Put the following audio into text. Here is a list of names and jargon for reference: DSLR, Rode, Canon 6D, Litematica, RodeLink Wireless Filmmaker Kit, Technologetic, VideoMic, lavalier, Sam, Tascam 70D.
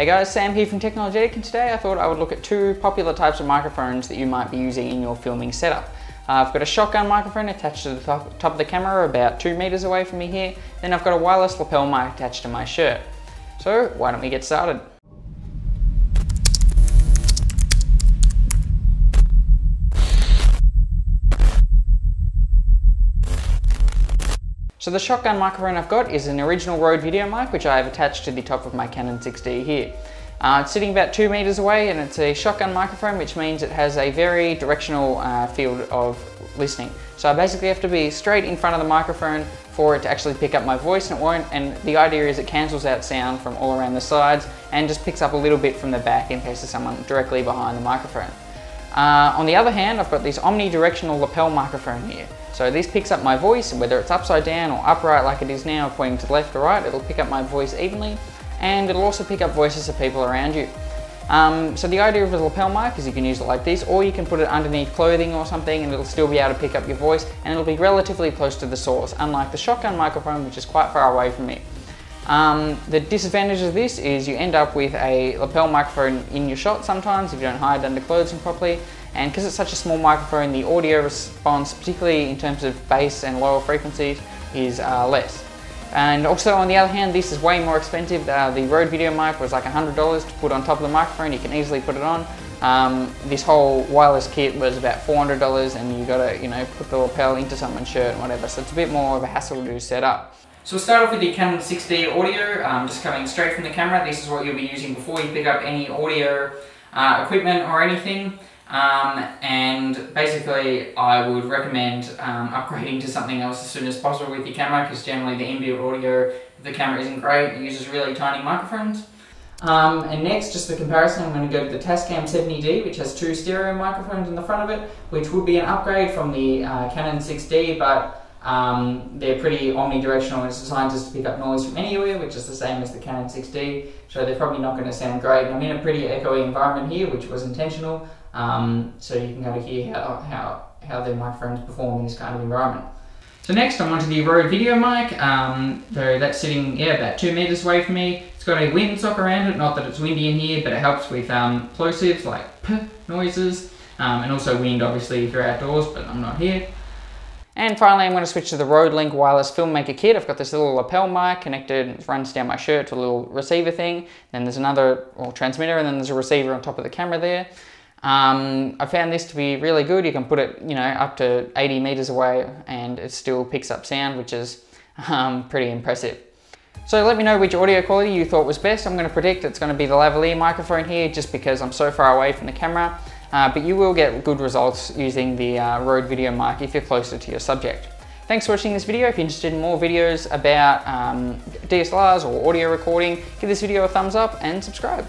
Hey guys, Sam here from Technologetic, and today I thought I would look at two popular types of microphones that you might be using in your filming setup. I've got a shotgun microphone attached to the top of the camera about 2 meters away from me here, then I've got a wireless lapel mic attached to my shirt. So why don't we get started? So the shotgun microphone I've got is an original Rode video mic which I have attached to the top of my Canon 6D here. It's sitting about 2 meters away, and it's a shotgun microphone, which means it has a very directional field of listening. So I basically have to be straight in front of the microphone for it to actually pick up my voice, and it won't, and the idea is it cancels out sound from all around the sides and just picks up a little bit from the back in case there's someone directly behind the microphone. On the other hand, I've got this omnidirectional lapel microphone here. So this picks up my voice, and whether it's upside down or upright like it is now, pointing to the left or right, it'll pick up my voice evenly, and it'll also pick up voices of people around you. So the idea of a lapel mic is you can use it like this, or you can put it underneath clothing or something, and it'll still be able to pick up your voice, and it'll be relatively close to the source, unlike the shotgun microphone, which is quite far away from me. The disadvantage of this is you end up with a lapel microphone in your shot sometimes if you don't hide under clothing properly, and because it's such a small microphone, the audio response, particularly in terms of bass and lower frequencies, is less. And also, on the other hand, this is way more expensive. The Rode video mic was like $100 to put on top of the microphone. You can easily put it on. This whole wireless kit was about $400, and you got to, you know, put the lapel into someone's shirt and whatever, so it's a bit more of a hassle to set up. So we'll start off with the Canon 6D audio, just coming straight from the camera. This is what you'll be using before you pick up any audio equipment or anything. And basically I would recommend upgrading to something else as soon as possible with your camera, because generally the inbuilt audio of the camera isn't great. It uses really tiny microphones. And next, just for comparison, I'm going to go to the Tascam 70D, which has two stereo microphones in the front of it, which would be an upgrade from the Canon 6D, but they're pretty omnidirectional, and it's designed just to pick up noise from anywhere, which is the same as the Canon 6D, so they're probably not going to sound great. And I'm in a pretty echoey environment here, which was intentional, so you can kind of hear how their microphones perform in this kind of environment. So next, I'm onto the Rode video mic. So that's sitting, yeah, about 2 meters away from me. It's got a windsock around it, not that it's windy in here, but it helps with plosives like p noises, and also wind obviously if you're outdoors, but I'm not here. And finally, I'm going to switch to the RodeLink Wireless Filmmaker Kit. I've got this little lapel mic connected, it runs down my shirt to a little receiver thing, then there's another transmitter, and then there's a receiver on top of the camera there. I found this to be really good. You can put it, you know, up to 80 meters away, and it still picks up sound, which is pretty impressive. So let me know which audio quality you thought was best. I'm going to predict it's going to be the lavalier microphone here, just because I'm so far away from the camera. But you will get good results using the Rode video mic if you're closer to your subject. Thanks for watching this video. If you're interested in more videos about DSLRs or audio recording, give this video a thumbs up and subscribe.